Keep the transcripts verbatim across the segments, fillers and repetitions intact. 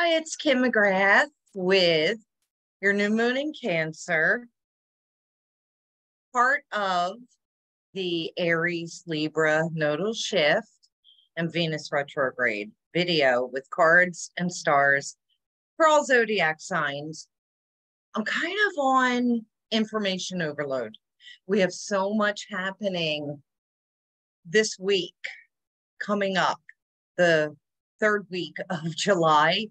Hi, it's Kim McGrath with your new moon in Cancer, part of the Aries Libra nodal shift and Venus retrograde video with cards and stars for all zodiac signs. I'm kind of on information overload. We have so much happening this week coming up, the third week of July,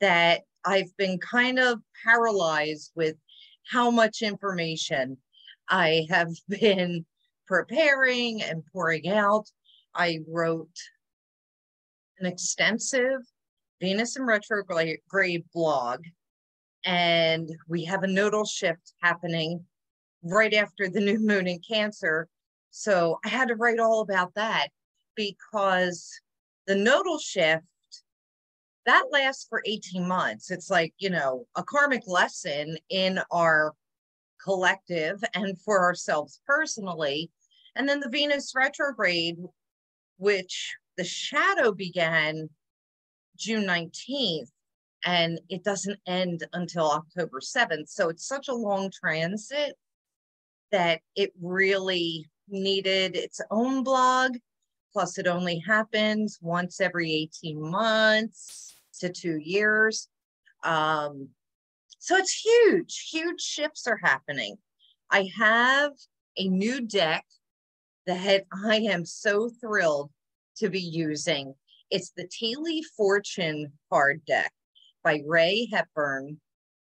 that I've been kind of paralyzed with how much information I have been preparing and pouring out. I wrote an extensive Venus in retrograde blog, and we have a nodal shift happening right after the new moon in Cancer. So I had to write all about that because the nodal shift, that lasts for eighteen months. It's like, you know, a karmic lesson in our collective and for ourselves personally. And then the Venus retrograde, which the shadow began June nineteenth, and it doesn't end until October seventh. So it's such a long transit that it really needed its own blog. Plus, it only happens once every eighteen months to two years. Um, so it's huge, huge shifts are happening. I have a new deck that I am so thrilled to be using. It's the Tea Leaf Fortune card deck by Ray Hepburn.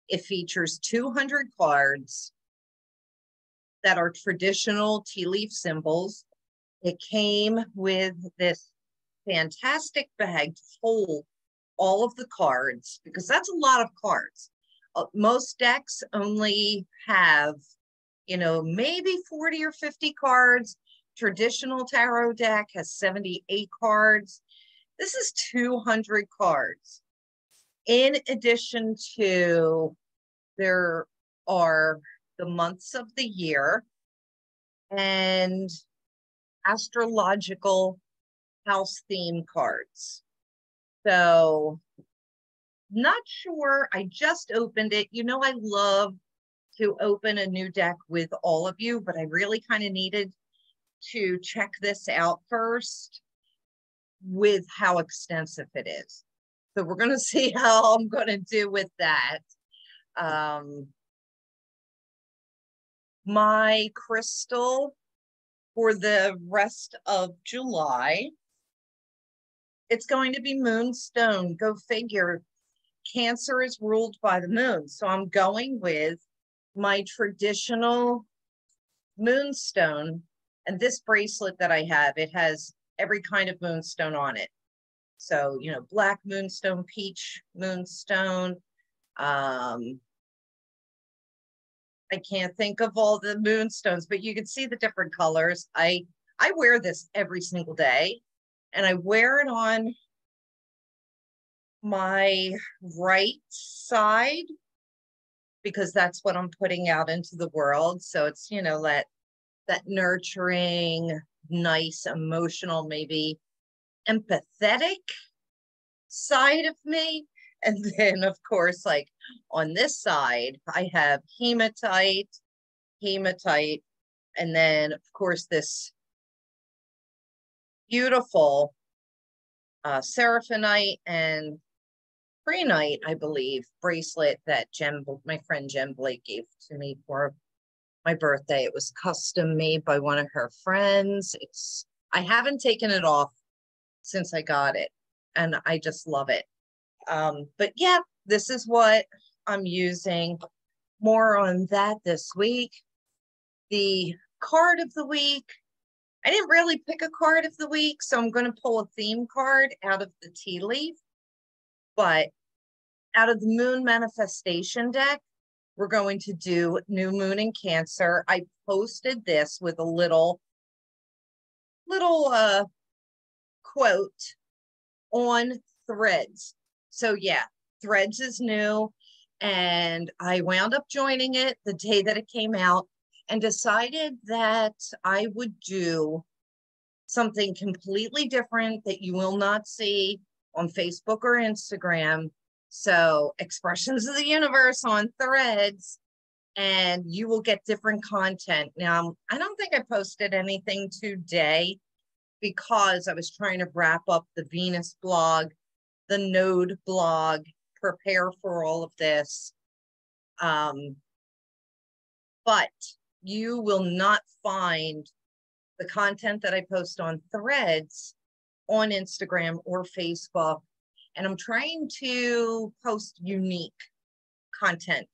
It features two hundred cards that are traditional tea leaf symbols. It came with this fantastic bag to hold all of the cards, because that's a lot of cards. Uh, most decks only have, you know, maybe forty or fifty cards. Traditional tarot deck has seventy-eight cards. This is two hundred cards. In addition to, there are the months of the year and astrological house theme cards. So, not sure. I just opened it. You know, I love to open a new deck with all of you, but I really kind of needed to check this out first with how extensive it is. So we're going to see how I'm going to do with that. Um, my crystal for the rest of July, it's going to be moonstone. Go figure. Cancer is ruled by the moon. So I'm going with my traditional moonstone. And this bracelet that I have, it has every kind of moonstone on it. So, you know, black moonstone, peach moonstone. Um, I can't think of all the moonstones, but you can see the different colors. I, I wear this every single day, and I wear it on my right side because that's what I'm putting out into the world. So it's, you know, that, that nurturing, nice, emotional, maybe empathetic side of me. And then, of course, like on this side, I have hematite, hematite, and then, of course, this beautiful uh, seraphinite and prehnite, I believe, bracelet that Jen, my friend Jen Blake, gave to me for my birthday. It was custom made by one of her friends. It's, I haven't taken it off since I got it, and I just love it. Um, but yeah, this is what I'm using. More on that this week. The card of the week. I didn't really pick a card of the week, so I'm going to pull a theme card out of the tea leaf. But out of the moon manifestation deck, we're going to do new moon in Cancer. I posted this with a little, little uh, quote on Threads. So yeah, Threads is new, and I wound up joining it the day that it came out and decided that I would do something completely different that you will not see on Facebook or Instagram. So Expressions of the Universe on Threads, and you will get different content. Now, I don't think I posted anything today because I was trying to wrap up the Venus blog, the node blog, prepare for all of this. Um, but you will not find the content that I post on Threads on Instagram or Facebook. And I'm trying to post unique content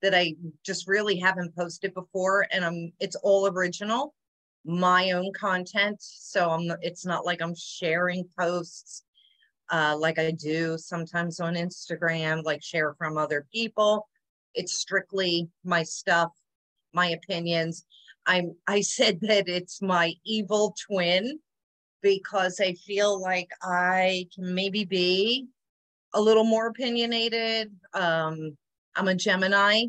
that I just really haven't posted before. And I'm, it's all original, my own content. So I'm, it's not like I'm sharing posts uh, like I do sometimes on Instagram, like share from other people. It's strictly my stuff, my opinions. I'm, I said that it's my evil twin because I feel like I can maybe be a little more opinionated. Um, I'm a Gemini.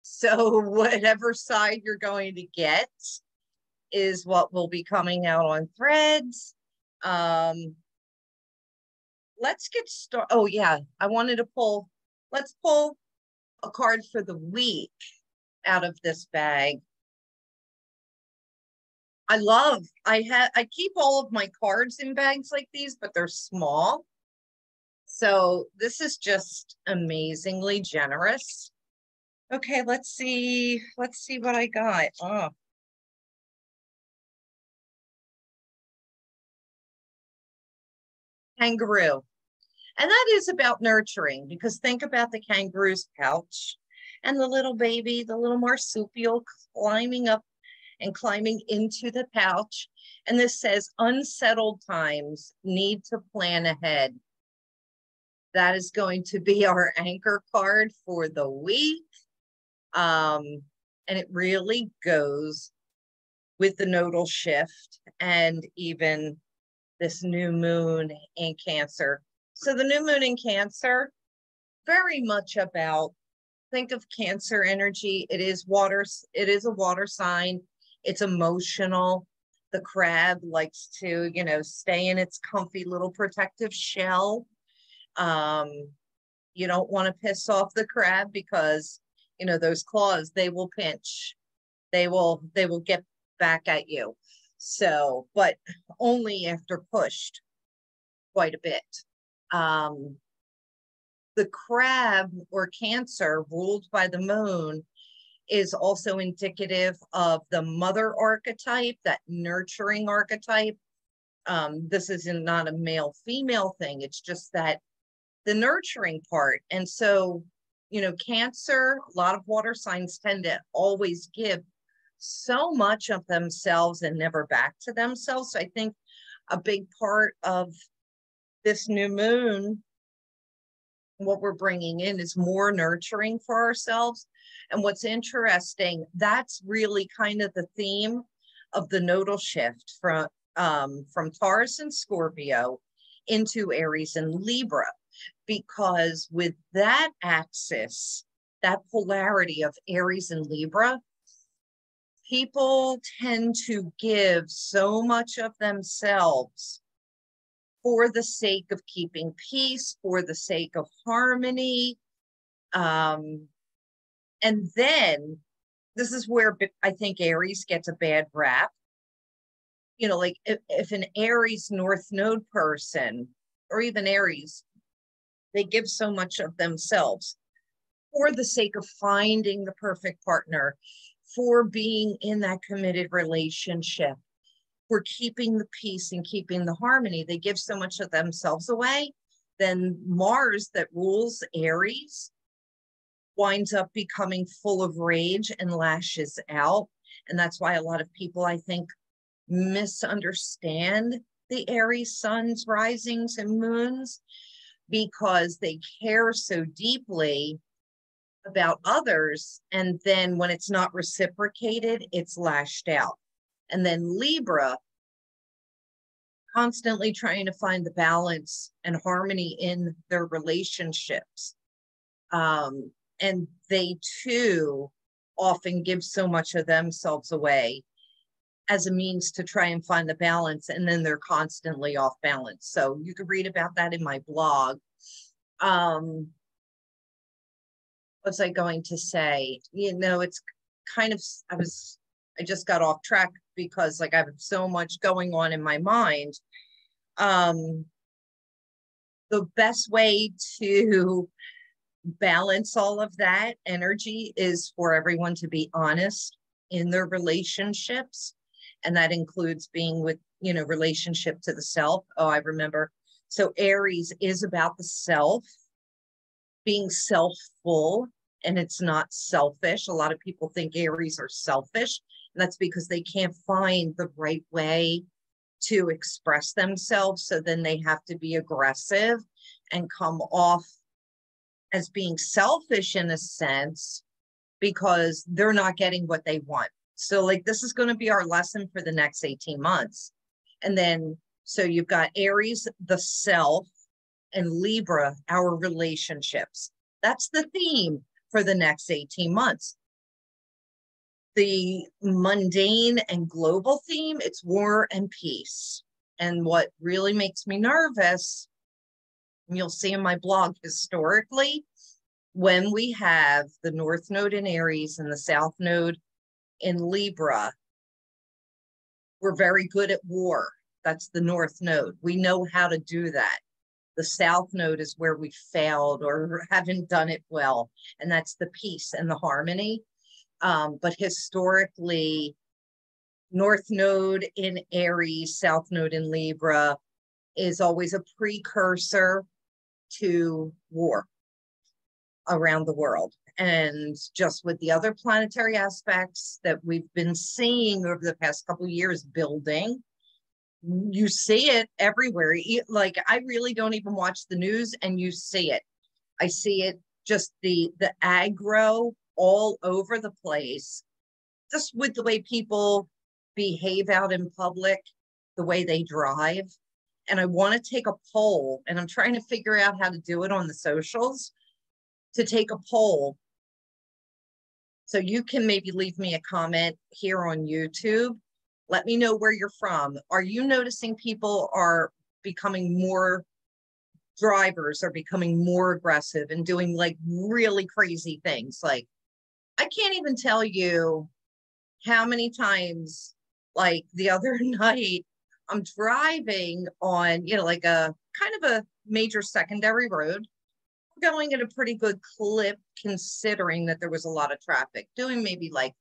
So whatever side you're going to get is what will be coming out on Threads. Um, let's get started. Oh yeah, I wanted to pull, let's pull a card for the week out of this bag. I love, I have, I keep all of my cards in bags like these, but they're small. So this is just amazingly generous. Okay, let's see, let's see what I got. Oh. Kangaroo. And that is about nurturing, because think about the kangaroo's pouch and the little baby, the little marsupial climbing up and climbing into the pouch. And this says, unsettled times, need to plan ahead. That is going to be our anchor card for the week. Um, and it really goes with the nodal shift and even this new moon in Cancer. So the new moon in Cancer, very much about, think of Cancer energy. It is water, it is a water sign. It's emotional. The crab likes to, you know, stay in its comfy little protective shell. Um, you don't want to piss off the crab because, you know, those claws, they will pinch. They will, they will get back at you. So, but only after pushed quite a bit. Um, the crab or Cancer ruled by the moon is also indicative of the mother archetype, that nurturing archetype. Um, this is not a male-female thing. It's just that the nurturing part. And so, you know, Cancer, a lot of water signs tend to always give so much of themselves and never back to themselves. So I think a big part of this new moon, what we're bringing in is more nurturing for ourselves. And what's interesting, that's really kind of the theme of the nodal shift from, um, from Taurus and Scorpio into Aries and Libra, because with that axis, that polarity of Aries and Libra, people tend to give so much of themselves for the sake of keeping peace, for the sake of harmony. Um, And then this is where I think Aries gets a bad rap. You know, like if, if an Aries North Node person, or even Aries, they give so much of themselves for the sake of finding the perfect partner, for being in that committed relationship, for keeping the peace and keeping the harmony. They give so much of themselves away. Then Mars that rules Aries winds up becoming full of rage and lashes out. And that's why a lot of people, I think, misunderstand the Aries suns, risings, and moons, because they care so deeply about others. And then when it's not reciprocated, it's lashed out. And then Libra, constantly trying to find the balance and harmony in their relationships. Um, And they too often give so much of themselves away as a means to try and find the balance, and then they're constantly off balance. So you can read about that in my blog. Um, was I going to say? You know, it's kind of, I was, I just got off track because like I have so much going on in my mind. Um, the best way to balance all of that energy is for everyone to be honest in their relationships. And that includes being with, you know, relationship to the self. Oh, I remember. So Aries is about the self, being selfful, and it's not selfish. A lot of people think Aries are selfish. And that's because they can't find the right way to express themselves. So then they have to be aggressive and come off as being selfish in a sense, because they're not getting what they want. So like, this is going to be our lesson for the next eighteen months. And then, so you've got Aries, the self, and Libra, our relationships. That's the theme for the next eighteen months. The mundane and global theme, it's war and peace. And what really makes me nervous, and you'll see in my blog historically, when we have the North Node in Aries and the South Node in Libra, we're very good at war. That's the North Node. We know how to do that. The South Node is where we failed or haven't done it well. And that's the peace and the harmony. Um, but historically, North Node in Aries, South Node in Libra is always a precursor to war around the world. And just with the other planetary aspects that we've been seeing over the past couple of years building, you see it everywhere. Like, I really don't even watch the news and you see it. I see it, just the, the aggro all over the place, just with the way people behave out in public, the way they drive. And I want to take a poll, and I'm trying to figure out how to do it on the socials, to take a poll. So you can maybe leave me a comment here on YouTube. Let me know where you're from. Are you noticing people are becoming more, drivers are becoming more aggressive and doing like really crazy things? Like, I can't even tell you how many times, like the other night, I'm driving on, you know, like a kind of a major secondary road, going at a pretty good clip considering that there was a lot of traffic, doing maybe like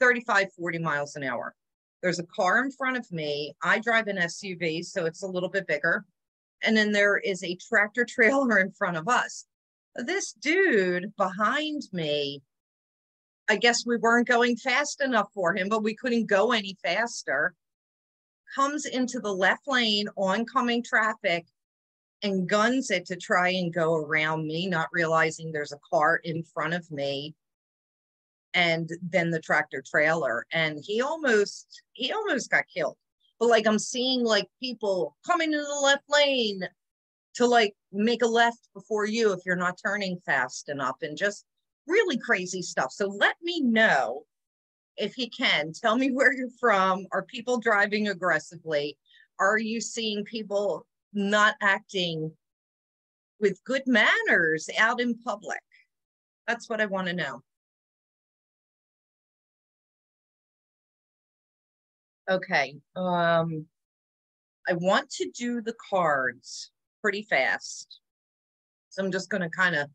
thirty-five, forty miles an hour. There's a car in front of me. I drive an S U V, so it's a little bit bigger. And then there is a tractor trailer in front of us. This dude behind me, I guess we weren't going fast enough for him, but we couldn't go any faster, comes into the left lane, oncoming traffic, and guns it to try and go around me, not realizing there's a car in front of me, and then the tractor trailer. And he almost, he almost got killed. But like, I'm seeing like people coming into the left lane to like make a left before you if you're not turning fast enough, and just really crazy stuff. So let me know if you can. Tell me where you're from. Are people driving aggressively? Are you seeing people not acting with good manners out in public? That's what I want to know. Okay, um, I want to do the cards pretty fast. So I'm just going to kind of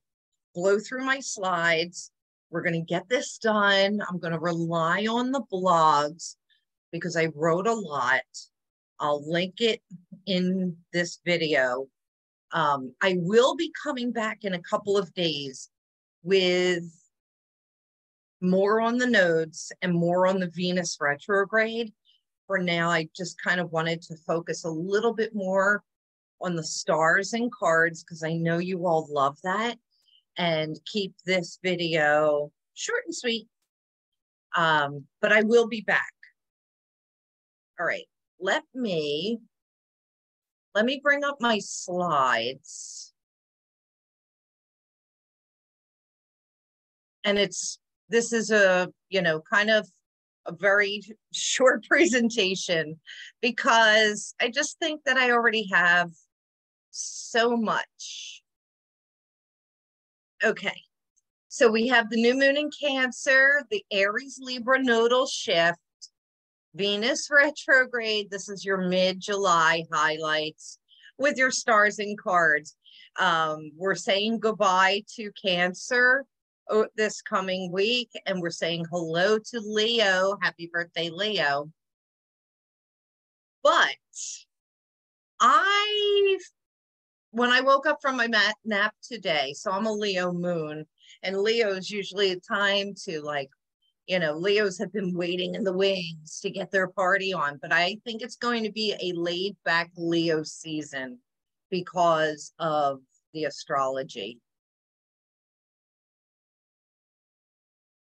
blow through my slides. We're going to get this done. I'm going to rely on the blogs because I wrote a lot. I'll link it in this video. Um, I will be coming back in a couple of days with more on the nodes and more on the Venus retrograde. For now, I just kind of wanted to focus a little bit more on the stars and cards because I know you all love that, and keep this video short and sweet. Um, but I will be back. All right, let me, let me bring up my slides. And it's, this is a, you know, kind of a very short presentation because I just think that I already have so much. Okay, So we have the new moon in Cancer, the Aries Libra nodal shift, Venus retrograde. This is your mid-July highlights with your stars and cards. Um, we're saying goodbye to Cancer this coming week, and we're saying hello to Leo. Happy birthday, Leo. But I, when I woke up from my mat nap today, so I'm a Leo moon, and Leo is usually a time to, like, you know, Leos have been waiting in the wings to get their party on, but I think it's going to be a laid back Leo season because of the astrology.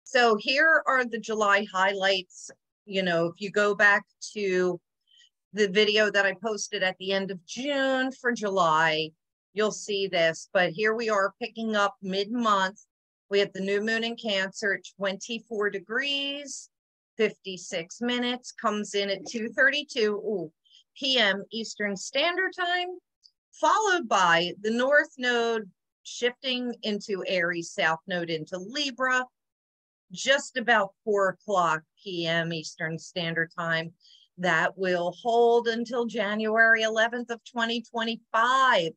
So here are the July highlights. You know, if you go back to the video that I posted at the end of June for July, you'll see this, but here we are picking up mid-month. We have the new moon in Cancer at twenty-four degrees, fifty-six minutes, comes in at two thirty-two p m Eastern Standard Time, followed by the North Node shifting into Aries, South Node into Libra, just about four o'clock p m Eastern Standard Time. That will hold until January eleventh of twenty twenty-five.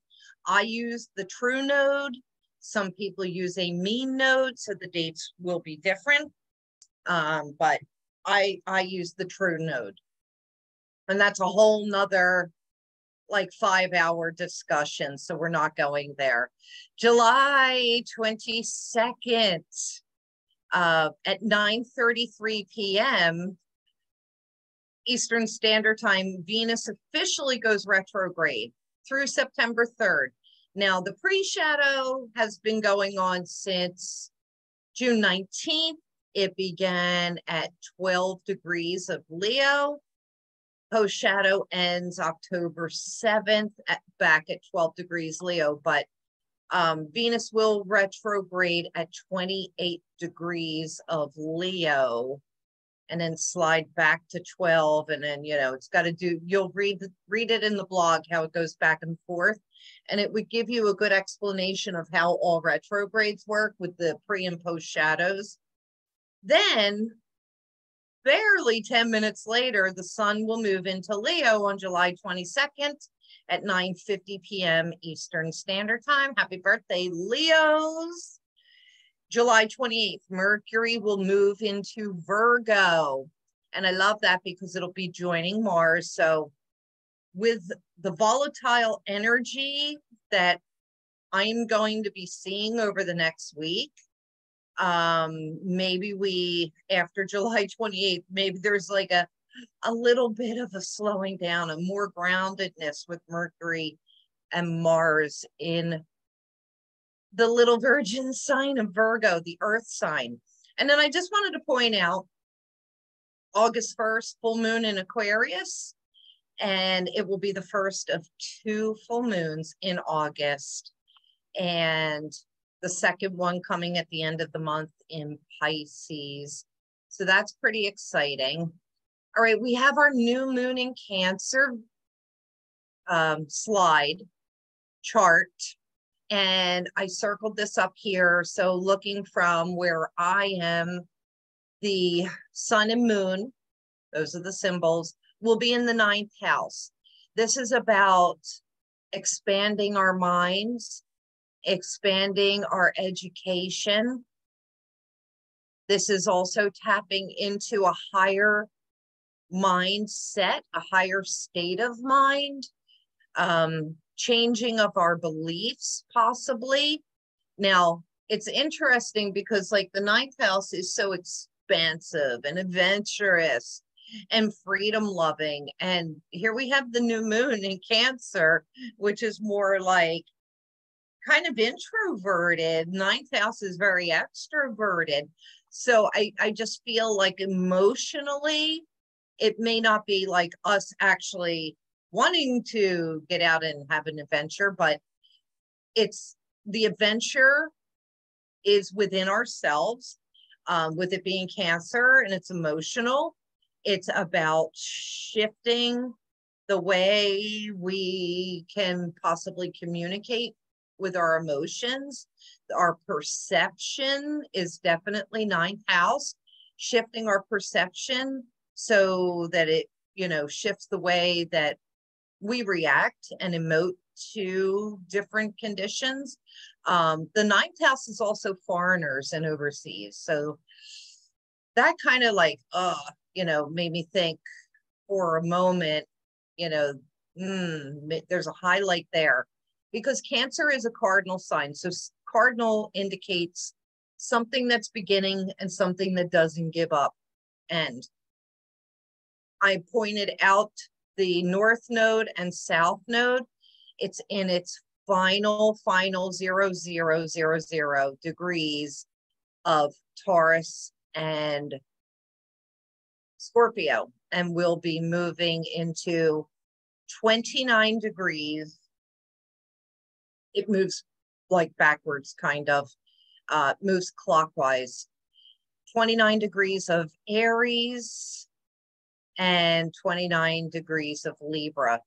I used the true node. Some people use a mean node, so the dates will be different, um, but I, I use the true node. And that's a whole nother like five hour discussion, so we're not going there. July twenty-second uh, at nine thirty-three p m Eastern Standard Time, Venus officially goes retrograde through September third. Now, the pre-shadow has been going on since June nineteenth. It began at twelve degrees of Leo. Post-shadow ends October seventh at, back at twelve degrees Leo, but um, Venus will retrograde at twenty-eight degrees of Leo and then slide back to twelve. And then, you know, it's got to do, you'll read, read it in the blog, how it goes back and forth. And it would give you a good explanation of how all retrogrades work with the pre and post shadows. Then, barely ten minutes later, the sun will move into Leo on July twenty-second at nine fifty p m Eastern Standard Time. Happy birthday, Leos. July twenty-eighth, Mercury will move into Virgo. And I love that because it'll be joining Mars. So with the volatile energy that I'm going to be seeing over the next week, um, maybe we, after July twenty-eighth, maybe there's like a, a little bit of a slowing down, a more groundedness with Mercury and Mars in the little virgin sign of Virgo, the earth sign. And then I just wanted to point out August first, full moon in Aquarius, and it will be the first of two full moons in August, and the second one coming at the end of the month in Pisces. So that's pretty exciting. All right, we have our new moon in Cancer um, slide chart. And I circled this up here. So looking from where I am, the sun and moon, those are the symbols, will be in the ninth house. This is about expanding our minds, expanding our education. This is also tapping into a higher mindset, a higher state of mind, um, changing of our beliefs possibly. Now, it's interesting because like the ninth house is so expansive and adventurous and freedom loving. And here we have the new moon in Cancer, which is more like kind of introverted. Ninth house is very extroverted. So I, I just feel like emotionally, it may not be like us actually wanting to get out and have an adventure, but it's the adventure is within ourselves, um, with it being Cancer and it's emotional. It's about shifting the way we can possibly communicate with our emotions. Our perception is definitely ninth house, shifting our perception so that it, you know, shifts the way that we react and emote to different conditions. Um, the ninth house is also foreigners and overseas. So that kind of like, uh, you know, made me think for a moment, you know, mm, there's a highlight there because Cancer is a cardinal sign. So cardinal indicates something that's beginning and something that doesn't give up. And I pointed out the north node and south node. It's in its final, final zero, zero, zero, zero degrees of Taurus and Scorpio, and we'll be moving into twenty-nine degrees. It moves like backwards, kind of, uh, moves clockwise. twenty-nine degrees of Aries and twenty-nine degrees of Libra.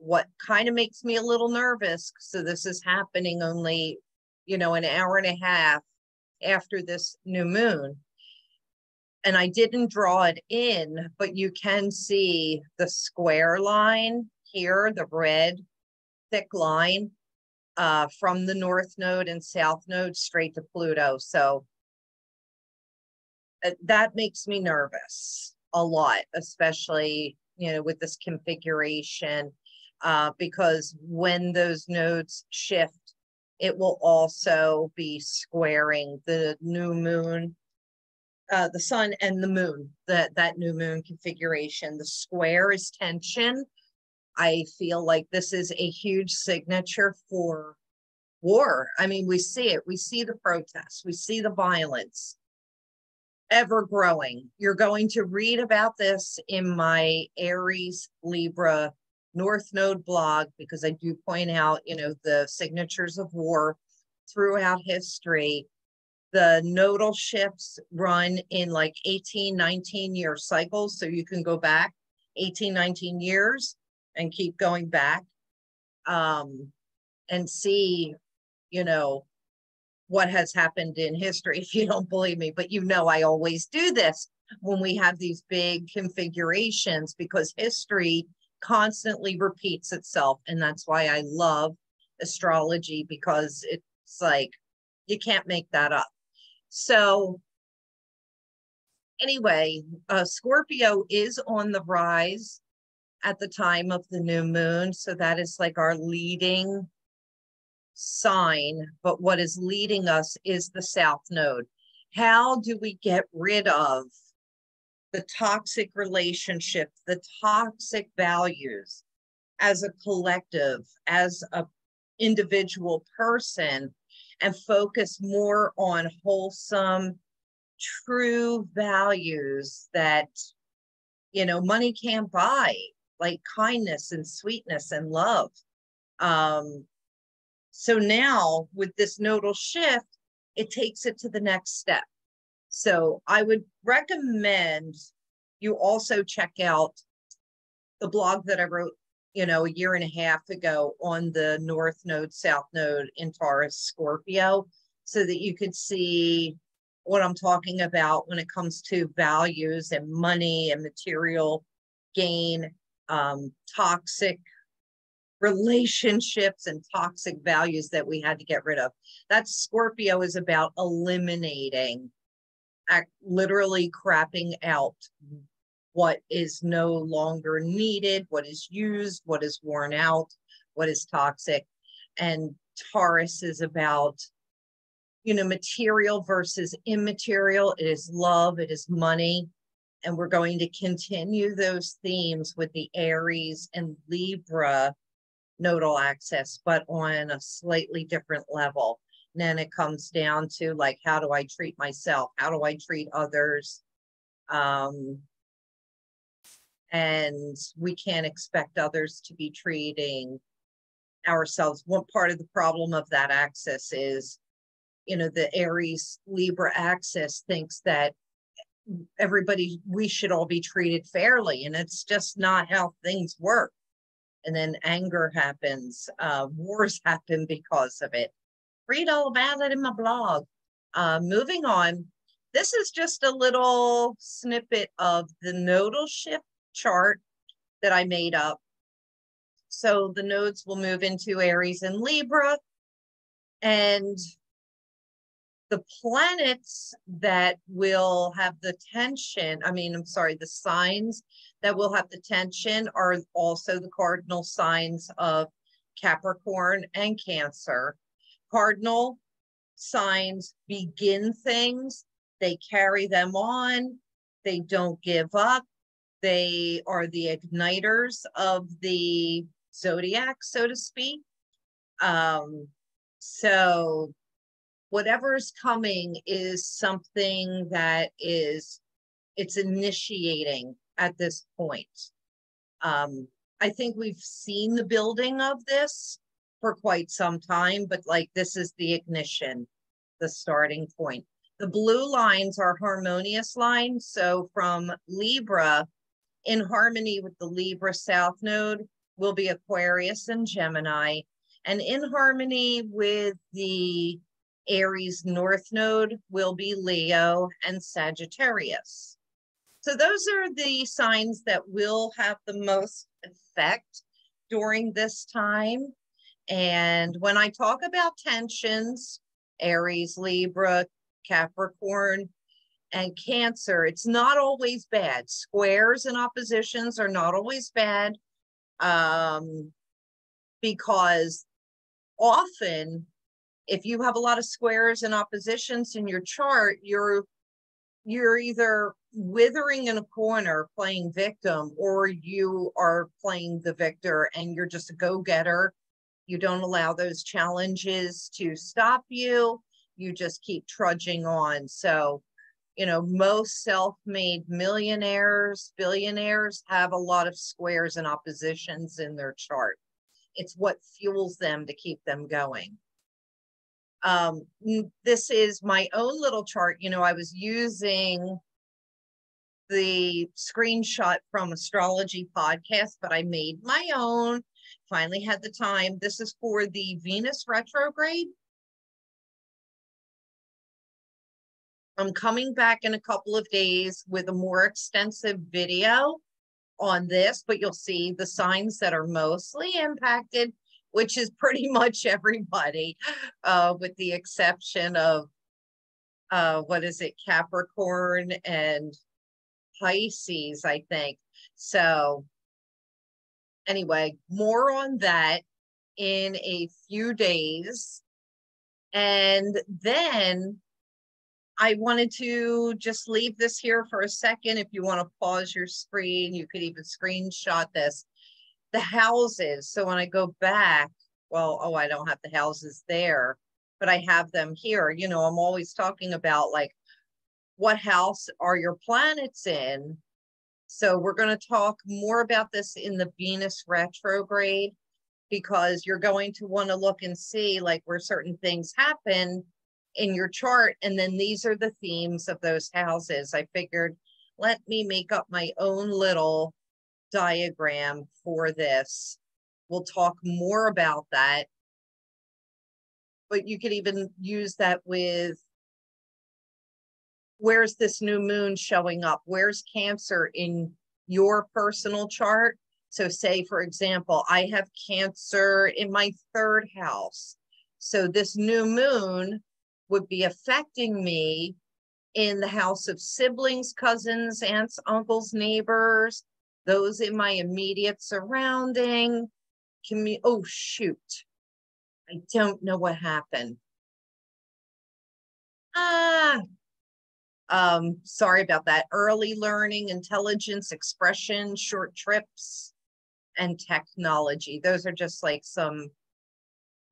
What kind of makes me a little nervous. So this is happening only, you know, an hour and a half after this new moon. And I didn't draw it in, but you can see the square line here, the red thick line uh, from the north node and south node straight to Pluto. So uh, that makes me nervous a lot, especially, you know, with this configuration. Uh, because when those nodes shift, it will also be squaring the new moon, uh, the sun and the moon, that, that new moon configuration. The square is tension. I feel like this is a huge signature for war. I mean, we see it. We see the protests. We see the violence ever growing. You're going to read about this in my Aries, Libra, North Node blog, because I do point out, you know, the signatures of war throughout history. The nodal shifts run in like eighteen, nineteen year cycles. So you can go back eighteen, nineteen years and keep going back um, and see, you know, what has happened in history, if you don't believe me. But, you know, I always do this when we have these big configurations, because history constantly repeats itself. And that's why I love astrology, because it's like, you can't make that up. So anyway, uh, Scorpio is on the rise at the time of the new moon. So that is like our leading sign. But what is leading us is the south node. How do we get rid of the toxic relationship, the toxic values as a collective, as a individual person, and focus more on wholesome, true values that, you know, money can't buy, like kindness and sweetness and love. Um, so now with this nodal shift, it takes it to the next step. So I would recommend you also check out the blog that I wrote, you know, a year and a half ago on the North Node, South Node in Taurus, Scorpio, so that you could see what I'm talking about when it comes to values and money and material gain, um, toxic relationships and toxic values that we had to get rid of. That Scorpio is about eliminating, act, literally crapping out what is no longer needed, what is used, what is worn out, what is toxic. And Taurus is about, you know, material versus immaterial. It is love, it is money. And we're going to continue those themes with the Aries and Libra nodal axis, but on a slightly different level. And then it comes down to like, how do I treat myself? How do I treat others? Um, and we can't expect others to be treating ourselves. One part of the problem of that axis is, you know, the Aries Libra axis thinks that everybody, we should all be treated fairly. And it's just not how things work. and then anger happens, uh, wars happen because of it. Read all about it in my blog. Uh, moving on, this is just a little snippet of the nodal shift chart that I made up. So the nodes will move into Aries and Libra, and the planets that will have the tension, I mean, I'm sorry, the signs that will have the tension are also the cardinal signs of Capricorn and Cancer. Cardinal signs begin things, they carry them on, they don't give up, they are the igniters of the zodiac, so to speak. Um, so whatever is coming is something that is, it's initiating at this point. Um, I think we've seen the building of this for quite some time, but like this is the ignition, the starting point. The blue lines are harmonious lines. So from Libra, in harmony with the Libra South Node will be Aquarius and Gemini. And in harmony with the Aries North Node will be Leo and Sagittarius. So those are the signs that will have the most effect during this time. And when I talk about tensions, Aries, Libra, Capricorn, and Cancer, it's not always bad. Squares and oppositions are not always bad, um, because often if you have a lot of squares and oppositions in your chart, you're you're either withering in a corner playing victim, or you are playing the victor and you're just a go-getter. You don't allow those challenges to stop you. You just keep trudging on. So, you know, most self-made millionaires, billionaires have a lot of squares and oppositions in their chart. It's what fuels them to keep them going. Um, this is my own little chart. You know, I was using the screenshot from Astrology Podcast, but I made my own. Finally had the time. This is for the Venus retrograde. I'm coming back in a couple of days with a more extensive video on this, but you'll see the signs that are mostly impacted, which is pretty much everybody, uh, with the exception of, uh, what is it, Capricorn and Pisces, I think. So anyway, more on that in a few days. And then I wanted to just leave this here for a second. If you want to pause your screen, you could even screenshot this. The houses. So when I go back, well, oh, I don't have the houses there, but I have them here. You know, I'm always talking about like, what house are your planets in? So we're going to talk more about this in the Venus retrograde, because you're going to want to look and see like where certain things happen in your chart. And then these are the themes of those houses. I figured, let me make up my own little diagram for this. We'll talk more about that. But you could even use that with, where's this new moon showing up? Where's Cancer in your personal chart? So say, for example, I have Cancer in my third house. So this new moon would be affecting me in the house of siblings, cousins, aunts, uncles, neighbors, those in my immediate surrounding. Commu- oh, shoot. I don't know what happened. Ah. Um, sorry about that. Early learning, intelligence, expression, short trips, and technology. Those are just like some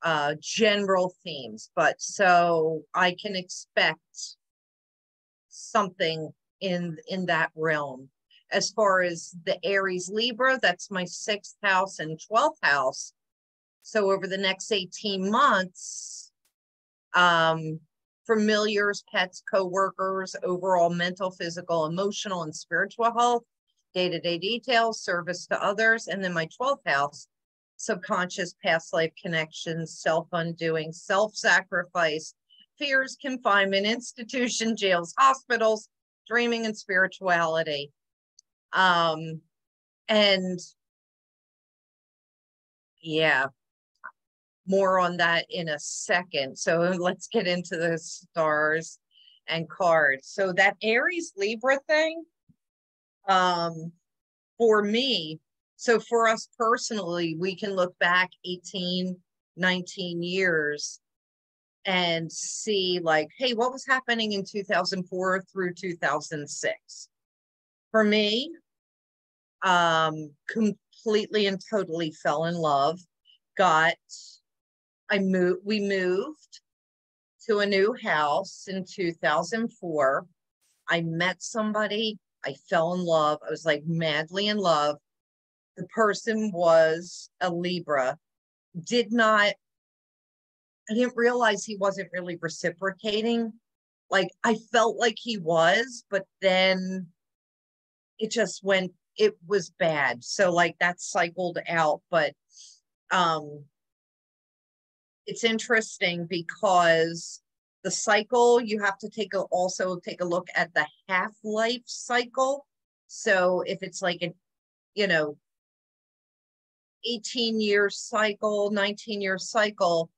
uh, general themes, but so I can expect something in, in that realm. As far as the Aries Libra, that's my sixth house and twelfth house. So over the next eighteen months, um, familiars, pets, coworkers, overall mental, physical, emotional, and spiritual health, day-to-day details, service to others, and then my twelfth house, subconscious, past life connections, self-undoing, self-sacrifice, fears, confinement, institution, jails, hospitals, dreaming, and spirituality. Um, and yeah, more on that in a second. So let's get into the stars and cards. So that Aries Libra thing, um, for me, so for us personally, we can look back eighteen, nineteen years and see like, hey, what was happening in two thousand four through two thousand six? For me, um, completely and totally fell in love. Got, I moved, we moved to a new house in two thousand four. I met somebody, I fell in love. I was like madly in love. The person was a Libra. Did not, I didn't realize he wasn't really reciprocating. Like I felt like he was, but then it just went, it was bad. So like that cycled out, but um, it's interesting because the cycle, you have to take a, also take a look at the half-life cycle. So if it's like, an, you know, eighteen year cycle, nineteen year cycle,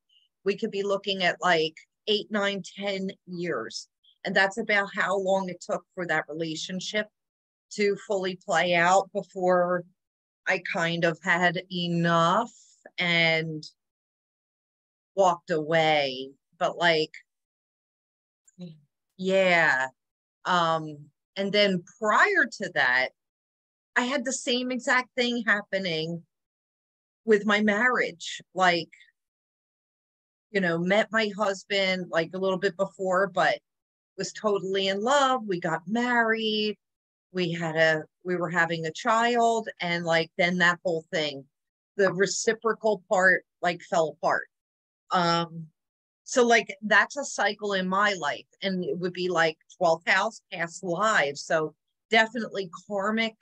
we could be looking at like eight, nine, ten years. And that's about how long it took for that relationship to fully play out before I kind of had enough and walked away. But like, yeah. Um, and then prior to that, I had the same exact thing happening with my marriage. Like, you know, met my husband like a little bit before, but was totally in love. We got married. We had a, we were having a child, and like, then that whole thing, the reciprocal part, like fell apart. Um, so like, that's a cycle in my life, and it would be like twelfth house, past lives. So definitely karmic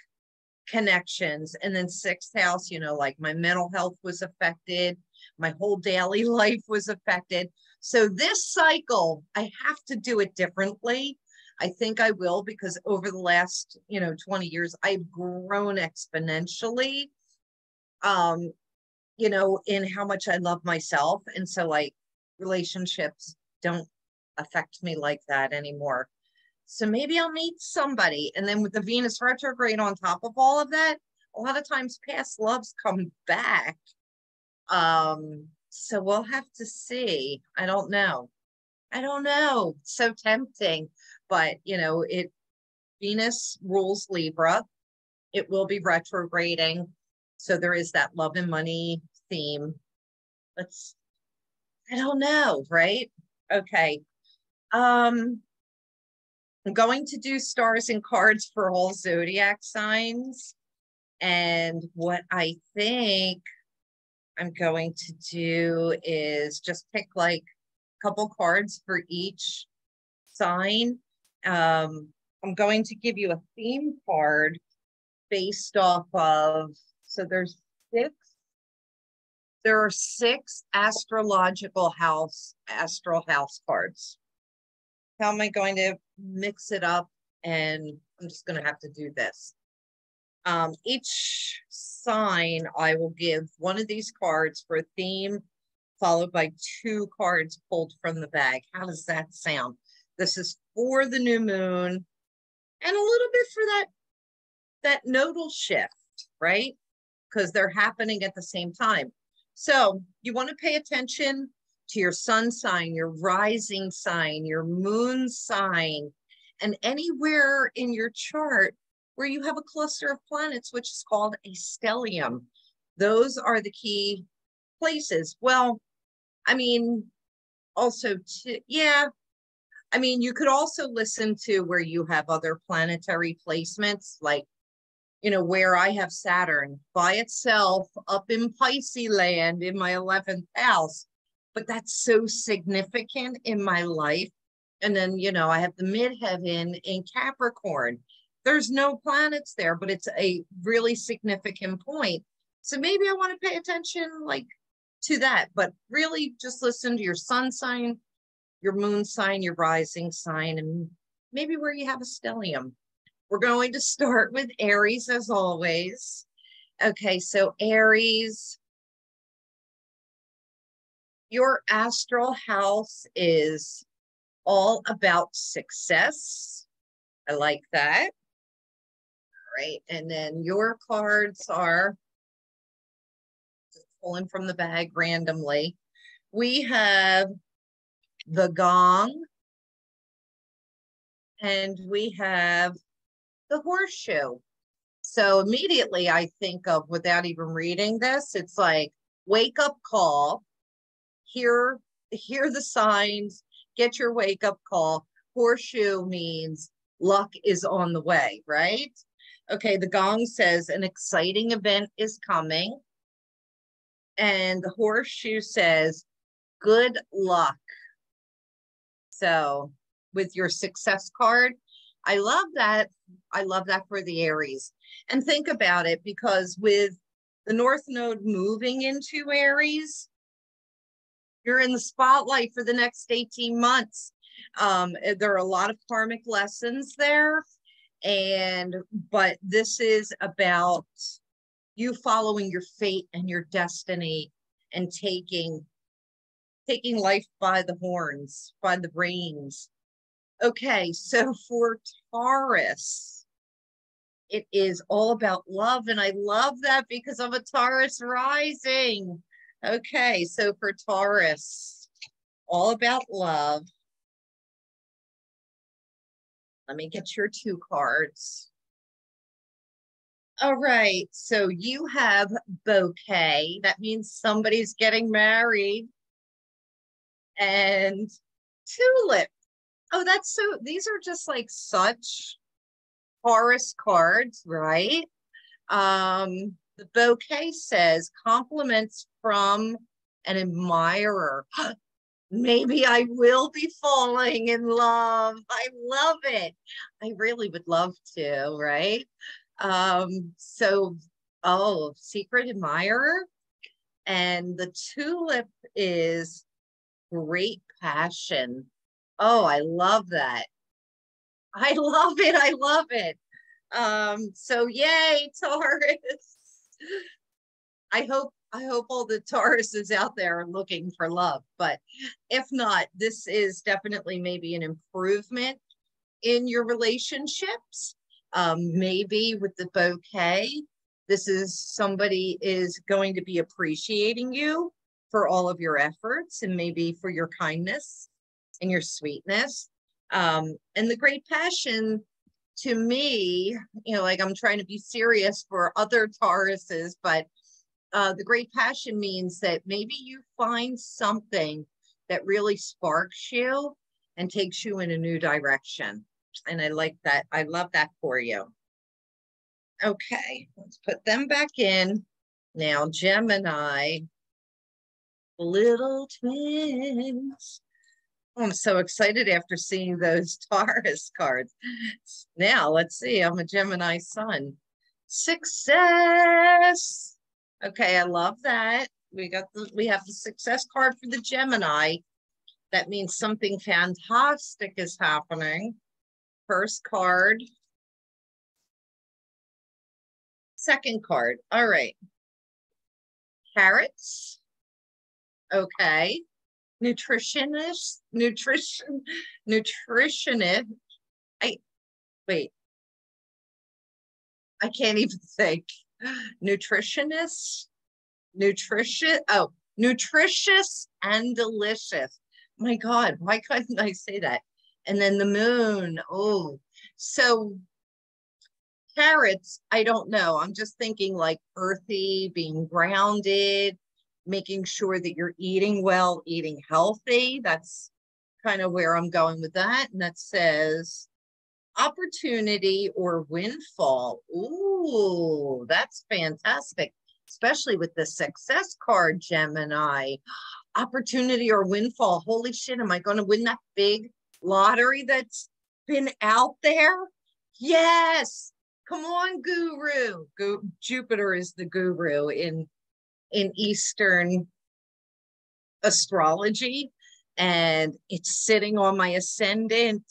connections. And then sixth house, you know, like my mental health was affected. My whole daily life was affected. So this cycle, I have to do it differently. I think I will, because over the last, you know, twenty years, I've grown exponentially, um, you know, in how much I love myself. And so like relationships don't affect me like that anymore. So maybe I'll meet somebody. And then with the Venus retrograde on top of all of that, a lot of times past loves come back. Um, so we'll have to see. I don't know. I don't know. It's so tempting, but you know, it, Venus rules Libra. It will be retrograding. So there is that love and money theme. Let's, I don't know. Right. Okay. Um, I'm going to do stars and cards for all zodiac signs. And what I think I'm going to do is just pick like a couple cards for each sign. Um, I'm going to give you a theme card based off of, so there's six, there are six astrological house, astral house cards. How am I going to mix it up? And I'm just going to have to do this. Um, each sign, I will give one of these cards for a theme, followed by two cards pulled from the bag. How does that sound? This is for the new moon, and a little bit for that, that nodal shift, right? Because they're happening at the same time. So you want to pay attention to your sun sign, your rising sign, your moon sign, and anywhere in your chart where you have a cluster of planets, which is called a stellium. Those are the key places. Well, I mean, also, to, yeah. I mean, you could also listen to where you have other planetary placements, like, you know, where I have Saturn by itself up in Pisces land in my eleventh house, but that's so significant in my life. And then, you know, I have the midheaven in Capricorn. There's no planets there, but it's a really significant point. So maybe I want to pay attention like to that, but really just listen to your sun sign, your moon sign, your rising sign, and maybe where you have a stellium. We're going to start with Aries as always. Okay, so Aries, your astral house is all about success. I like that. All right, and then your cards are, just pulling from the bag randomly, we have the Gong, and we have the Horseshoe. So immediately I think of, without even reading this, it's like, wake up call, hear, hear the signs, get your wake up call. Horseshoe means luck is on the way, right? Okay, the Gong says an exciting event is coming. And the Horseshoe says, good luck. So with your success card, I love that. I love that for the Aries. And think about it, because with the North Node moving into Aries, you're in the spotlight for the next eighteen months. Um, there are a lot of karmic lessons there. And, but this is about you following your fate and your destiny and taking, taking life by the horns, by the reins. Okay, so for Taurus, it is all about love. And I love that because I'm a Taurus rising. Okay, so for Taurus, all about love. Let me get your two cards. All right, so you have bouquet. That means somebody's getting married. And tulip. Oh, that's so, these are just like such Taurus cards, right? Um, the bouquet says compliments from an admirer. Maybe I will be falling in love. I love it. I really would love to, right? Um, so, oh, secret admirer. And the tulip is great passion. Oh, I love that. I love it. I love it. Um, so yay, Taurus. I hope, I hope all the Tauruses out there are looking for love, but if not, this is definitely maybe an improvement in your relationships. Um, maybe with the bouquet, this is somebody is going to be appreciating you for all of your efforts and maybe for your kindness and your sweetness. Um, and the great passion, to me, you know, like I'm trying to be serious for other Tauruses, but uh, the great passion means that maybe you find something that really sparks you and takes you in a new direction. And I like that. I love that for you. Okay, let's put them back in. Now, Gemini, little twins. I'm so excited after seeing those Taurus cards. Now, let's see. I'm a Gemini sun. Success. Okay, I love that. We got the, we have the success card for the Gemini. That means something fantastic is happening. First card. Second card. All right. Carrots. Okay. Nutritionist, nutrition, nutritionist. I, wait, I can't even think. Nutritionist, nutrition, oh, nutritious and delicious. My God, why couldn't I say that? And then the moon, oh. So carrots, I don't know. I'm just thinking like earthy, being grounded, making sure that you're eating well, eating healthy. That's kind of where I'm going with that. And that says opportunity or windfall. Ooh, that's fantastic. Especially with the success card, Gemini. Opportunity or windfall. Holy shit, am I going to win that big lottery that's been out there? Yes. Come on, guru. Go, Jupiter is the guru in in Eastern astrology, and it's sitting on my ascendant.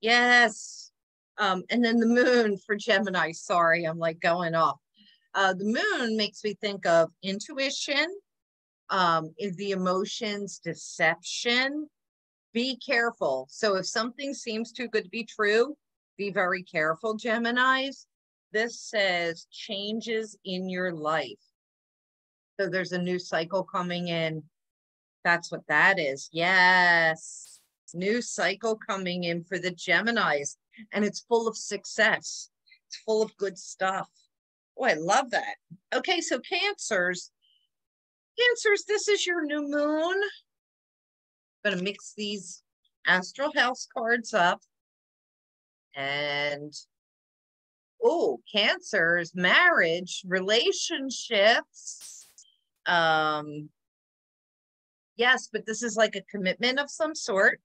Yes. Um, and then the moon for Gemini. Sorry, I'm like going off. Uh, the moon makes me think of intuition, um, is the emotions, deception. Be careful. So if something seems too good to be true, be very careful, Geminis. This says changes in your life. So there's a new cycle coming in. That's what that is. Yes. New cycle coming in for the Geminis. And it's full of success. It's full of good stuff. Oh, I love that. Okay, so Cancers. Cancers, this is your new moon. I'm going to mix these astral house cards up. And, oh, Cancers, marriage, relationships. Um, yes, but this is like a commitment of some sort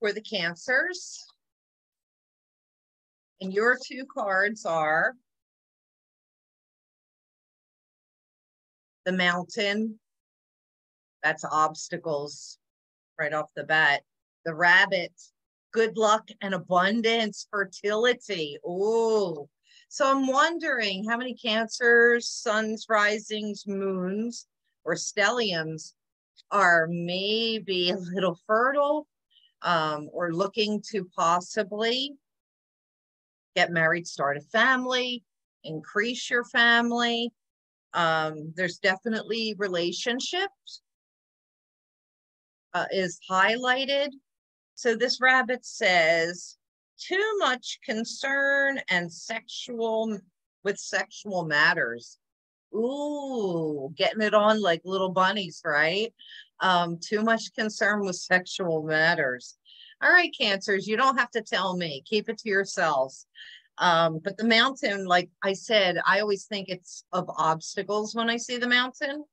for the Cancers. And your two cards are the mountain. That's obstacles right off the bat. The rabbit. Good luck and abundance, fertility. Oh, so I'm wondering how many Cancers, suns, risings, moons, or stelliums are maybe a little fertile um, or looking to possibly get married, start a family, increase your family. Um, there's definitely relationships uh, is highlighted. So this rabbit says, too much concern and sexual, with sexual matters. Ooh, getting it on like little bunnies, right? Um, too much concern with sexual matters. All right, Cancers, you don't have to tell me. Keep it to yourselves. Um, but the mountain, like I said, I always think it's of obstacles when I see the mountain.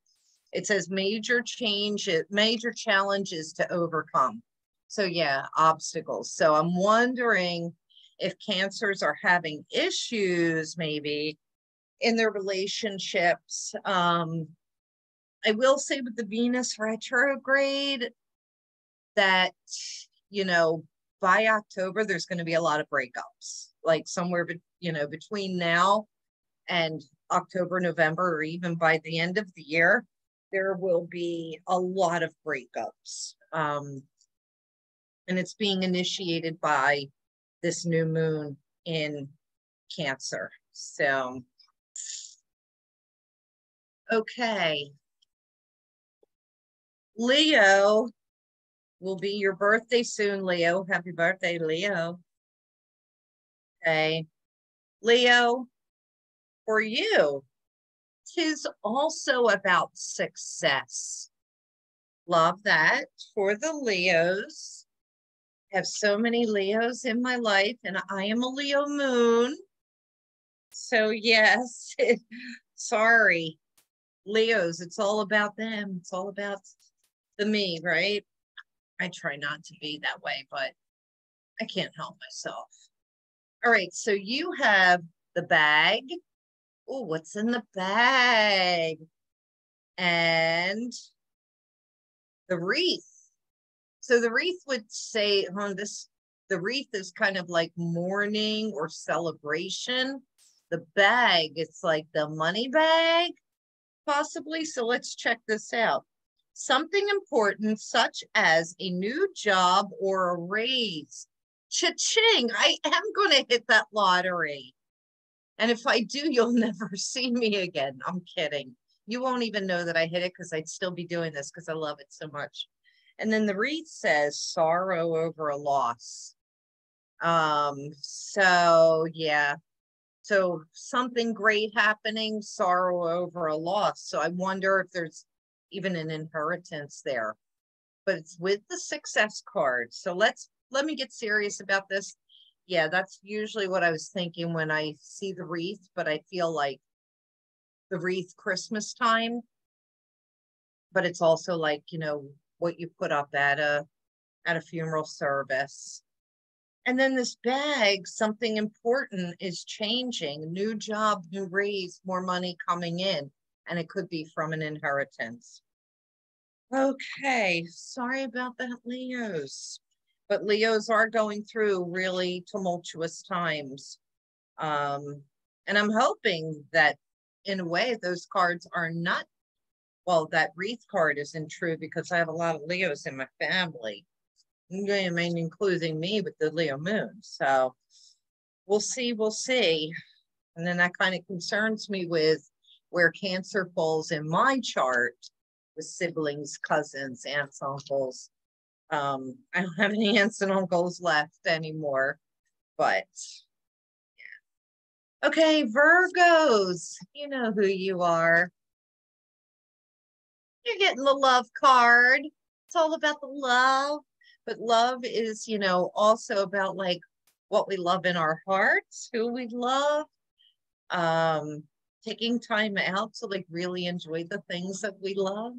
It says major change, major challenges to overcome. So yeah, obstacles. So I'm wondering if Cancers are having issues maybe in their relationships. Um, I will say with the Venus retrograde that, you know, by October, there's going to be a lot of breakups, like somewhere, be, you know, between now and October, November, or even by the end of the year, there will be a lot of breakups. Um, And it's being initiated by this new moon in Cancer. So, okay. Leo will be your birthday soon, Leo. Happy birthday, Leo. Okay. Leo, for you, 'tis also about success. Love that for the Leos. Have so many Leos in my life, and I am a Leo moon. So yes, sorry, Leos, it's all about them. It's all about the me, right? I try not to be that way, but I can't help myself. All right, so you have the bag. Oh, what's in the bag? And the wreath. So the wreath would say, huh, this, the wreath is kind of like mourning or celebration. The bag, it's like the money bag, possibly. So let's check this out. Something important, such as a new job or a raise. Cha-ching, I am going to hit that lottery. And if I do, you'll never see me again. I'm kidding. You won't even know that I hit it because I'd still be doing this because I love it so much. And then the wreath says sorrow over a loss. Um, so yeah, so something great happening, sorrow over a loss. So I wonder if there's even an inheritance there, but it's with the success card. So let's, let me get serious about this. Yeah, that's usually what I was thinking when I see the wreath, but I feel like the wreath Christmas time, but it's also like, you know, what you put up at a, at a funeral service. And then this bag, something important is changing. New job, new raise, more money coming in. And it could be from an inheritance. Okay, sorry about that, Leos. But Leos are going through really tumultuous times. Um, and I'm hoping that in a way those cards are not, well, that wreath card isn't true because I have a lot of Leos in my family. I mean, including me with the Leo moon. So we'll see, we'll see. And then that kind of concerns me with where Cancer falls in my chart with siblings, cousins, aunts, uncles. Um, I don't have any aunts and uncles left anymore, but yeah. Okay, Virgos, you know who you are. You're getting the love card. It's all about the love. But love is, you know, also about like what we love in our hearts, who we love, um, taking time out to like really enjoy the things that we love.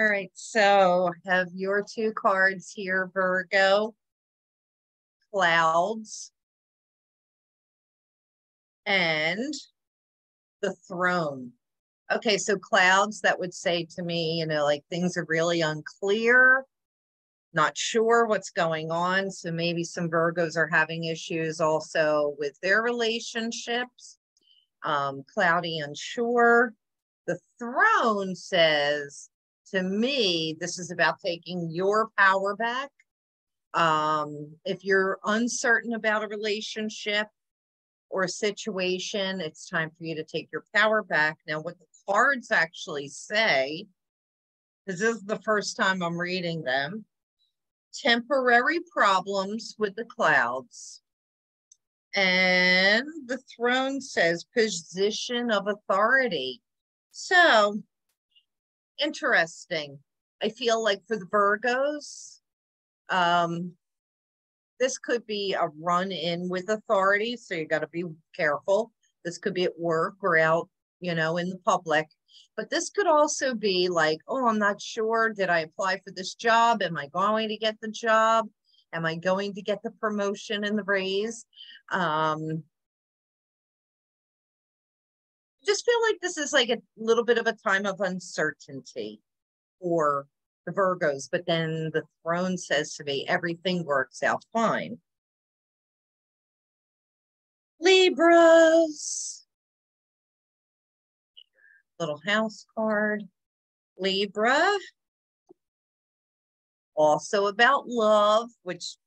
All right, so have your two cards here, Virgo. Clouds. And the throne. Okay, so clouds, that would say to me, you know, like things are really unclear. Not sure what's going on. So maybe some Virgos are having issues also with their relationships. Um, cloudy, unsure. The throne says, to me, this is about taking your power back. Um, if you're uncertain about a relationship or a situation, it's time for you to take your power back. Now, what the cards actually say, because this is the first time I'm reading them, temporary problems with the clouds. And the throne says position of authority. So, interesting. I feel like for the Virgos, um, this could be a run-in with authority, so you got to be careful. This could be at work or out, you know, in the public. But this could also be like, oh, I'm not sure. Did I apply for this job? Am I going to get the job? Am I going to get the promotion and the raise? Um, just feel like this is like a little bit of a time of uncertainty for the Virgos, but then the throne says to me, everything works out fine. Libras. Little house card. Libra. Also about love, which is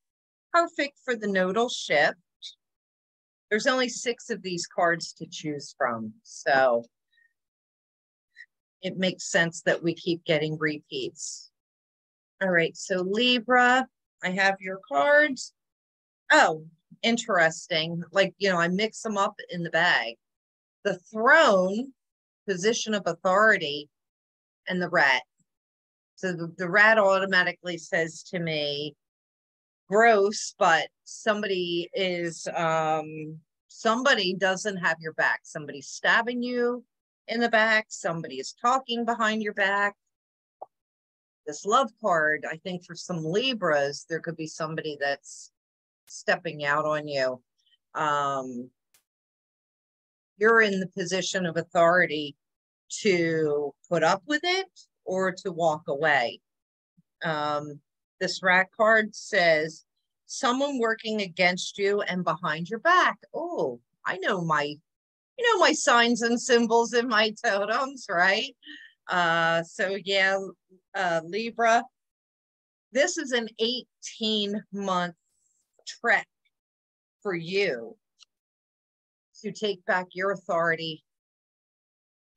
perfect for the nodal shift. There's only six of these cards to choose from, so it makes sense that we keep getting repeats. All right, so Libra, I have your cards. Oh, interesting. Like, you know, I mix them up in the bag. The throne, position of authority, and the rat. So the, the rat automatically says to me, gross, but somebody is, um, somebody doesn't have your back. Somebody's stabbing you in the back. Somebody is talking behind your back. This love card, I think for some Libras, there could be somebody that's stepping out on you. Um, you're in the position of authority to put up with it or to walk away. Um, This rat card says, someone working against you and behind your back. Oh, I know my, you know, my signs and symbols in my totems, right? Uh, so yeah, uh, Libra, this is an eighteen month trek for you to take back your authority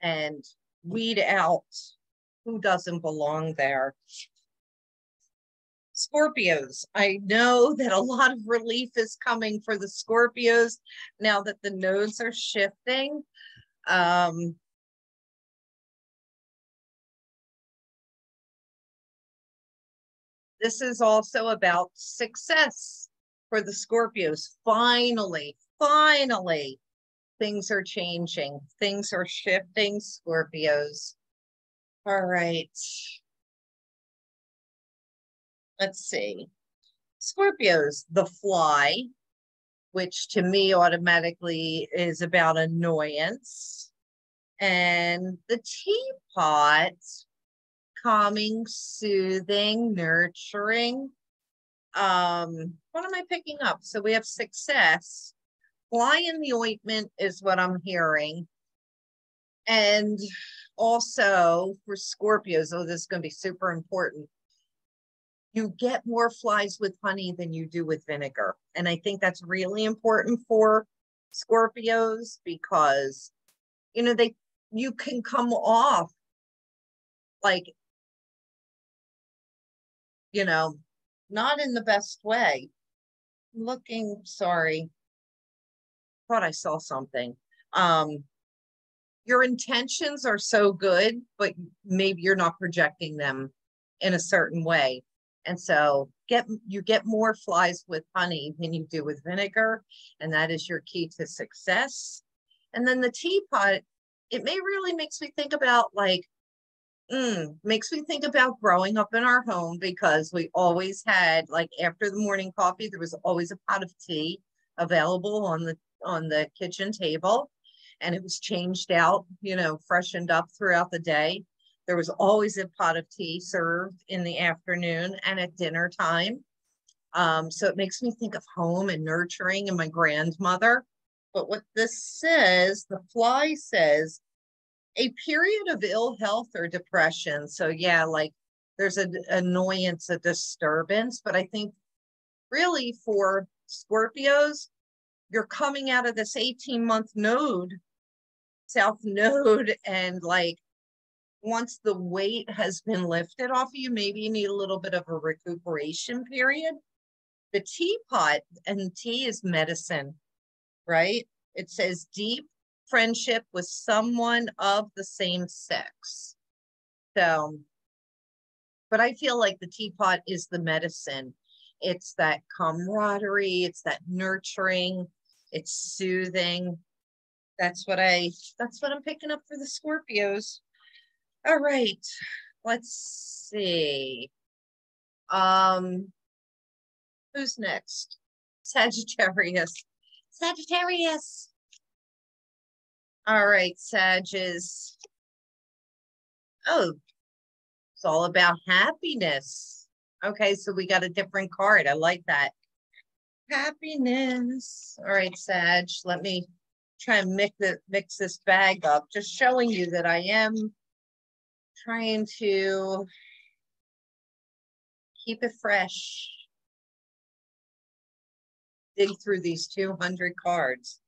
and weed out who doesn't belong there. Scorpios. I know that a lot of relief is coming for the Scorpios now that the nodes are shifting. Um, this is also about success for the Scorpios. Finally, finally, things are changing. Things are shifting, Scorpios. All right. Let's see. Scorpios, the fly, which to me automatically is about annoyance, and the teapot, calming, soothing, nurturing. Um, what am I picking up? So we have success. Fly in the ointment is what I'm hearing. And also for Scorpios, oh, this is going to be super important. You get more flies with honey than you do with vinegar. And I think that's really important for Scorpios because, you know, they, you can come off like, you know, not in the best way. Looking, sorry, thought I saw something. Um, your intentions are so good, but maybe you're not projecting them in a certain way. And so get you get more flies with honey than you do with vinegar. And that is your key to success. And then the teapot, it may really makes me think about like, mm, makes me think about growing up in our home, because we always had, like after the morning coffee, there was always a pot of tea available on the on the kitchen table. And it was changed out, you know, freshened up throughout the day. There was always a pot of tea served in the afternoon and at dinner time. Um, so it makes me think of home and nurturing and my grandmother. But what this says, the fly says, a period of ill health or depression. So yeah, like there's an annoyance, a disturbance, but I think really for Scorpios, you're coming out of this eighteen month node, South Node, and like, once the weight has been lifted off of you, maybe you need a little bit of a recuperation period. The teapot, and tea is medicine, right? It says deep friendship with someone of the same sex. So, but I feel like the teapot is the medicine. It's that camaraderie. It's that nurturing. It's soothing. That's what I, that's what I'm picking up for the Scorpios. All right, let's see. Um, who's next? Sagittarius. Sagittarius. All right, Sagittarius. Oh, it's all about happiness. Okay, so we got a different card. I like that. Happiness. All right, Sag, let me try and mix, the, mix this bag up. Just showing you that I am trying to keep it fresh. Dig through these two hundred cards.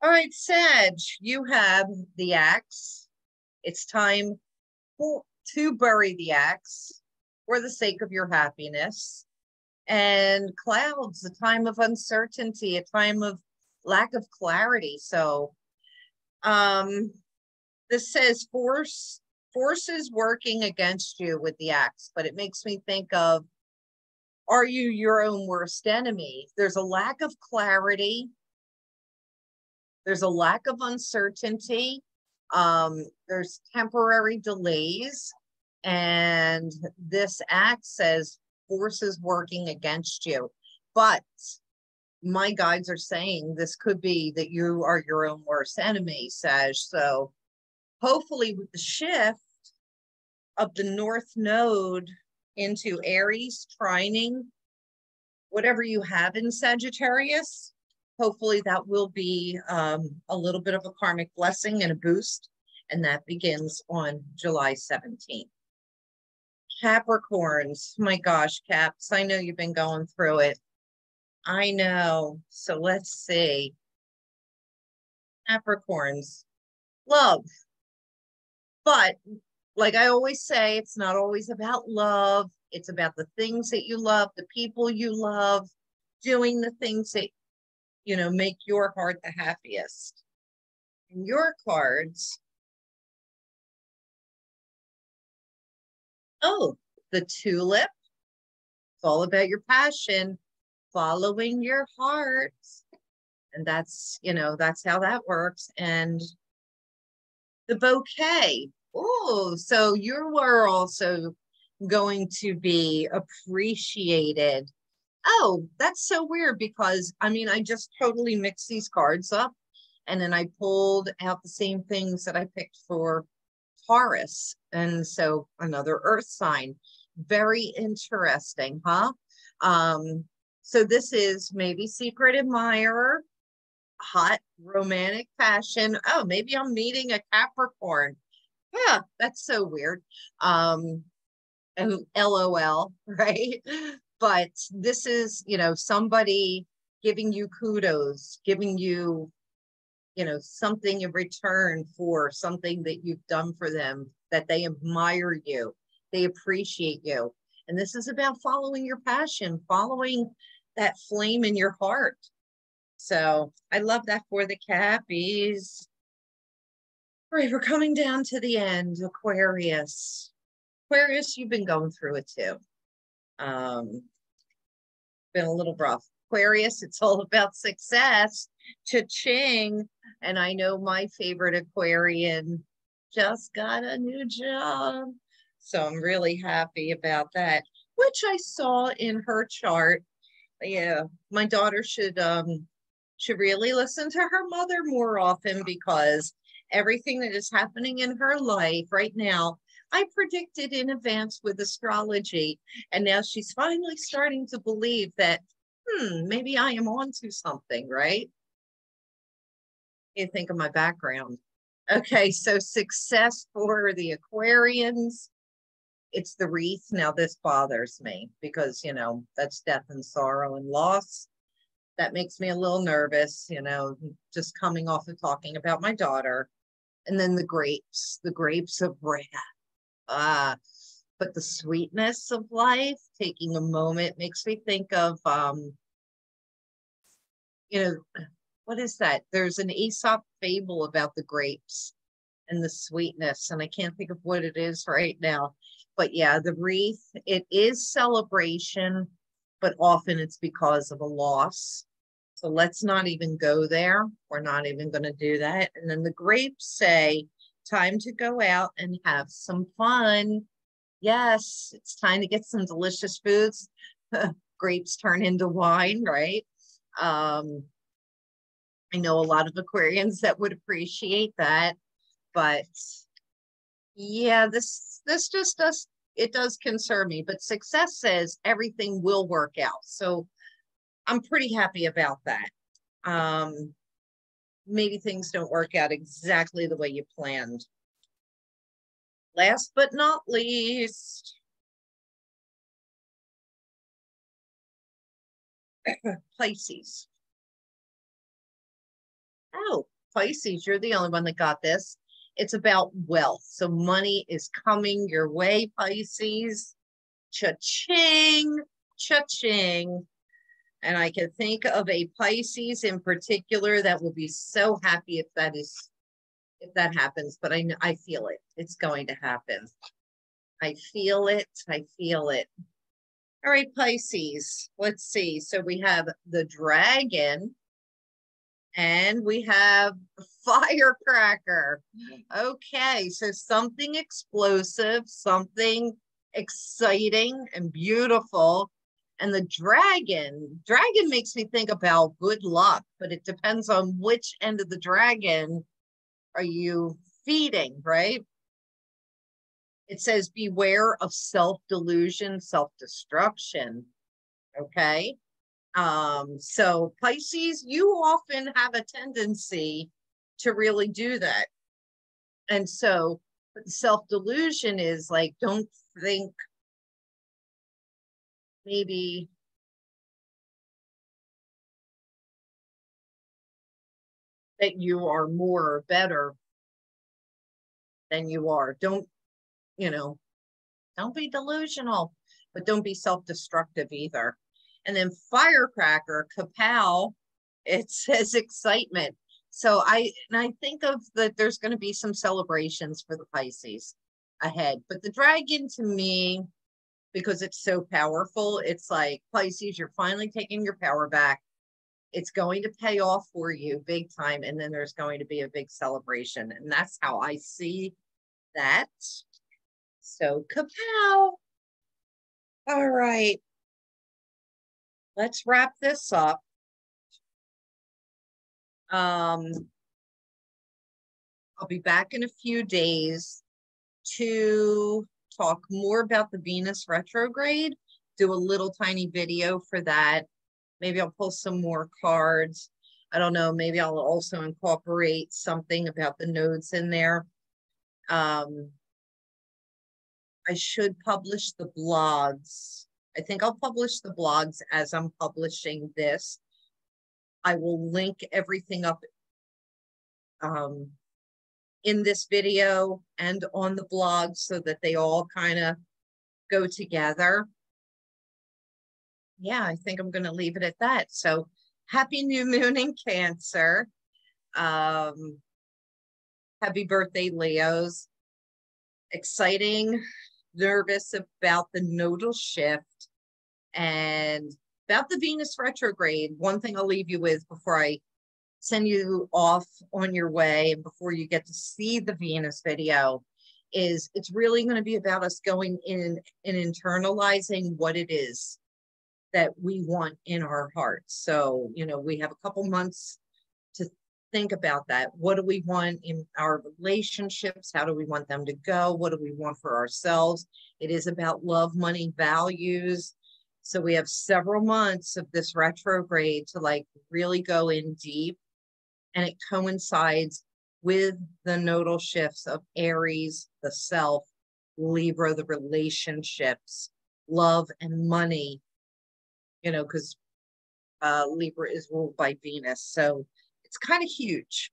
All right, Sag, you have the axe. It's time to bury the axe for the sake of your happiness. And clouds, a time of uncertainty, a time of lack of clarity. So um, this says force. Forces working against you with the axe, but it makes me think of, are you your own worst enemy? There's a lack of clarity. There's a lack of uncertainty. Um, there's temporary delays. And this axe says forces working against you. But my guides are saying this could be that you are your own worst enemy, Sag. So hopefully with the shift of the North Node into Aries, trining, whatever you have in Sagittarius, hopefully that will be um, a little bit of a karmic blessing and a boost. And that begins on July seventeenth. Capricorns, my gosh, Caps, I know you've been going through it. I know. So let's see. Capricorns, love. But like I always say, it's not always about love. It's about the things that you love, the people you love, doing the things that, you know, make your heart the happiest. And your cards. Oh, the tulip. It's all about your passion, following your heart. And that's, you know, that's how that works. And the bouquet. Oh, so you are also going to be appreciated oh, that's so weird, because I mean, I just totally mixed these cards up, and then I pulled out the same things that I picked for Taurus. And so another earth sign. Very interesting, huh? Um, so this is maybe secret admirer, hot romantic passion. Oh, maybe I'm meeting a Capricorn. Yeah, that's so weird. Um, and LOL, right? But this is, you know, somebody giving you kudos, giving you, you know, something in return for something that you've done for them, that they admire you, they appreciate you. And this is about following your passion, following that flame in your heart. So I love that for the Cappies. All right, we're coming down to the end, Aquarius. Aquarius, you've been going through it too. Um, been a little rough. Aquarius, it's all about success. Cha-ching. And I know my favorite Aquarian just got a new job. So I'm really happy about that, which I saw in her chart. Yeah, my daughter should um, should really listen to her mother more often, because everything that is happening in her life right now, I predicted in advance with astrology. And now she's finally starting to believe that, hmm, maybe I am onto something, right? You think of my background. Okay, so success for the Aquarians. It's the wreath. Now this bothers me because, you know, that's death and sorrow and loss. That makes me a little nervous, you know, just coming off of talking about my daughter. And then the grapes, the grapes of wrath. Uh, but the sweetness of life, taking a moment, makes me think of, um, you know, what is that? There's an Aesop fable about the grapes and the sweetness, and I can't think of what it is right now. But yeah, the wreath, it is celebration, but often it's because of a loss. So let's not even go there. We're not even going to do that. And then the grapes say, time to go out and have some fun. Yes, it's time to get some delicious foods. Grapes turn into wine, right? Um, I know a lot of Aquarians that would appreciate that, but yeah, this this just does, it does concern me, but success says everything will work out. So I'm pretty happy about that. Um, maybe things don't work out exactly the way you planned. Last but not least, Pisces. Oh, Pisces, you're the only one that got this. It's about wealth. So money is coming your way, Pisces. Cha-ching, cha-ching. And I can think of a Pisces in particular that will be so happy if that is, if that happens. But I, I feel it. It's going to happen. I feel it. I feel it. All right, Pisces. Let's see. So we have the dragon. And we have a firecracker. Okay, so something explosive, something exciting and beautiful. And the dragon, dragon makes me think about good luck, but it depends on which end of the dragon are you feeding, right? It says, beware of self-delusion, self-destruction, okay? Um, so Pisces, you often have a tendency to really do that. And so self-delusion is like, don't think maybe, that you are more or better than you are. Don't, you know, don't be delusional, but don't be self-destructive either. And then firecracker, kapow, it says excitement. So I, and I think of that there's going to be some celebrations for the Pisces ahead. But the dragon to me, because it's so powerful, it's like, Pisces, you're finally taking your power back. It's going to pay off for you big time. And then there's going to be a big celebration. And that's how I see that. So kapow. All right. let's wrap this up. Um, I'll be back in a few days to talk more about the Venus retrograde, do a little tiny video for that. Maybe I'll pull some more cards. I don't know. Maybe I'll also incorporate something about the nodes in there. Um, I should publish the blogs. I think I'll publish the blogs as I'm publishing this. I will link everything up um, in this video and on the blog so that they all kind of go together. Yeah, I think I'm going to leave it at that. So happy new moon in Cancer. Um, happy birthday, Leos. Exciting, nervous about the nodal shift and about the Venus retrograde. One thing I'll leave you with before I send you off on your way and before you get to see the Venus video is it's really going to be about us going in and internalizing what it is that we want in our hearts. So, you know, we have a couple months to think about that. What do we want in our relationships? How do we want them to go? What do we want for ourselves? It is about love, money, values. So we have several months of this retrograde to like really go in deep, and it coincides with the nodal shifts of Aries, the self, Libra, the relationships, love and money, you know, because uh, Libra is ruled by Venus. So it's kind of huge.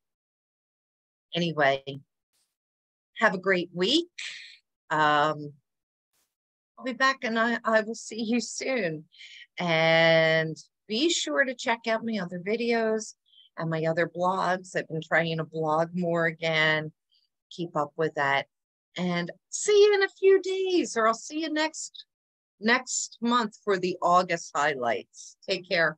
Anyway, have a great week. Um, I'll be back and I, I will see you soon. And be sure to check out my other videos and my other blogs. I've been trying to blog more again. Keep up with that. And see you in a few days, or I'll see you next next month for the August highlights. Take care.